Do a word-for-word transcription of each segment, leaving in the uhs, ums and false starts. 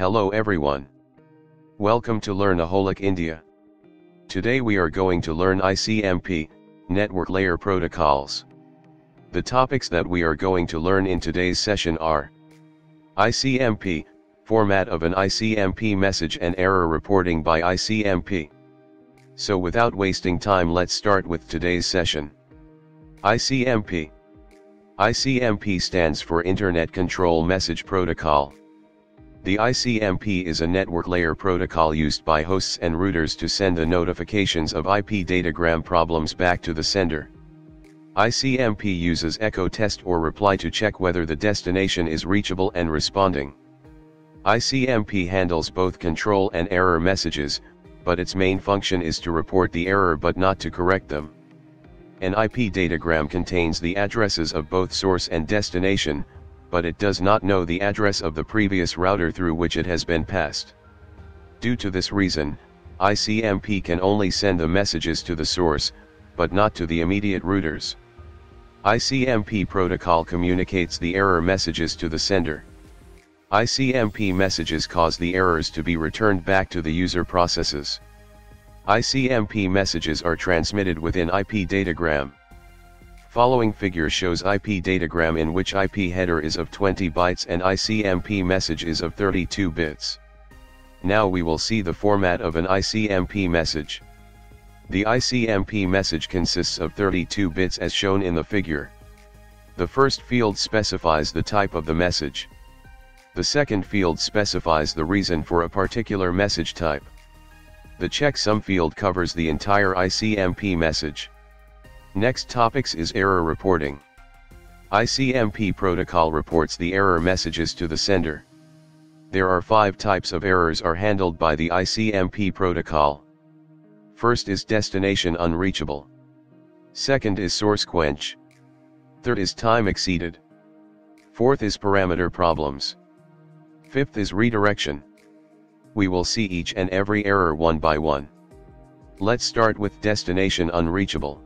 Hello everyone. Welcome to Learnaholic India. Today we are going to learn I C M P, Network Layer Protocols. The topics that we are going to learn in today's session are I C M P, format of an I C M P message and error reporting by I C M P. So without wasting time, let's start with today's session. I C M P. I C M P stands for Internet Control Message Protocol. The I C M P is a network layer protocol used by hosts and routers to send the notifications of I P datagram problems back to the sender. I C M P uses echo test or reply to check whether the destination is reachable and responding. I C M P handles both control and error messages, but its main function is to report the error but not to correct them. An I P datagram contains the addresses of both source and destination, but it does not know the address of the previous router through which it has been passed. Due to this reason, I C M P can only send the messages to the source, but not to the immediate routers. I C M P protocol communicates the error messages to the sender. I C M P messages cause the errors to be returned back to the user processes. I C M P messages are transmitted within I P datagram. Following figure shows I P datagram in which I P header is of twenty bytes and I C M P message is of thirty-two bits. Now we will see the format of an I C M P message. The I C M P message consists of thirty-two bits as shown in the figure. The first field specifies the type of the message. The second field specifies the reason for a particular message type. The checksum field covers the entire I C M P message. Next topics is error reporting. I C M P protocol reports the error messages to the sender. There are five types of errors are handled by the I C M P protocol. First is destination unreachable. Second is source quench. Third is time exceeded. Fourth is parameter problems. Fifth is redirection. We will see each and every error one by one. Let's start with destination unreachable.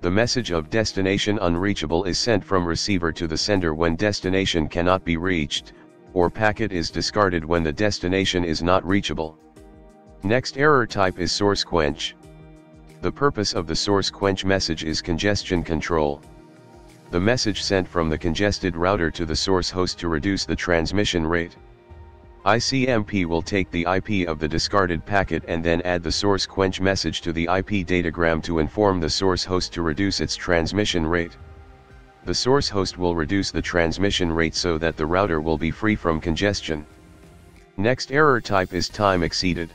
The message of destination unreachable is sent from receiver to the sender when destination cannot be reached, or packet is discarded when the destination is not reachable. Next error type is source quench. The purpose of the source quench message is congestion control. The message sent from the congested router to the source host to reduce the transmission rate. I C M P will take the I P of the discarded packet and then add the source quench message to the I P datagram to inform the source host to reduce its transmission rate. The source host will reduce the transmission rate so that the router will be free from congestion. Next error type is time exceeded.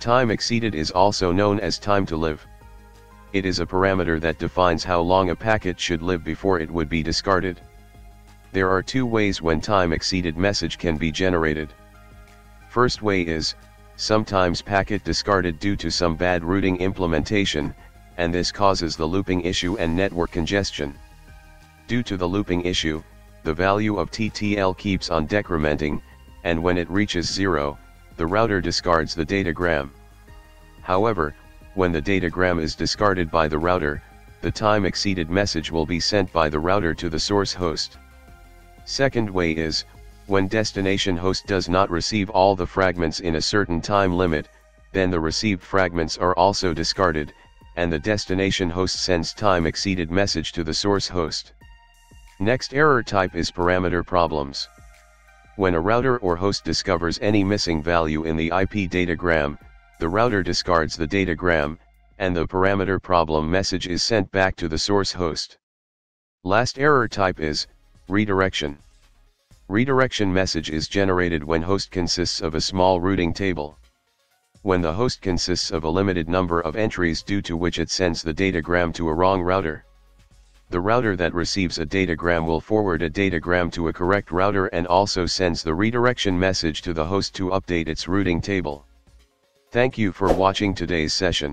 Time exceeded is also known as time to live. It is a parameter that defines how long a packet should live before it would be discarded. There are two ways when time exceeded message can be generated. First way is, sometimes packet discarded due to some bad routing implementation, and this causes the looping issue and network congestion. Due to the looping issue, the value of T T L keeps on decrementing, and when it reaches zero, the router discards the datagram. However, when the datagram is discarded by the router, the time exceeded message will be sent by the router to the source host. Second way is, when destination host does not receive all the fragments in a certain time limit, then the received fragments are also discarded, and the destination host sends time exceeded message to the source host. Next error type is parameter problems. When a router or host discovers any missing value in the I P datagram, the router discards the datagram, and the parameter problem message is sent back to the source host. Last error type is redirection. Redirection message is generated when host consists of a small routing table. When the host consists of a limited number of entries due to which it sends the datagram to a wrong router. The router that receives a datagram will forward a datagram to a correct router and also sends the redirection message to the host to update its routing table. Thank you for watching today's session.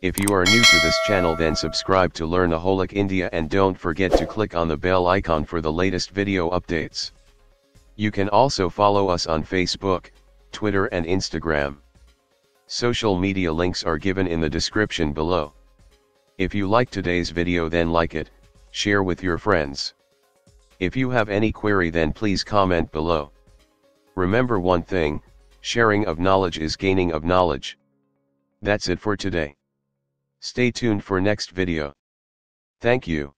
If you are new to this channel, then subscribe to Learnaholic India and don't forget to click on the bell icon for the latest video updates. You can also follow us on Facebook, Twitter and Instagram. Social media links are given in the description below. If you like today's video, then like it, share with your friends. If you have any query, then please comment below. Remember one thing, sharing of knowledge is gaining of knowledge. That's it for today. Stay tuned for next video. Thank you.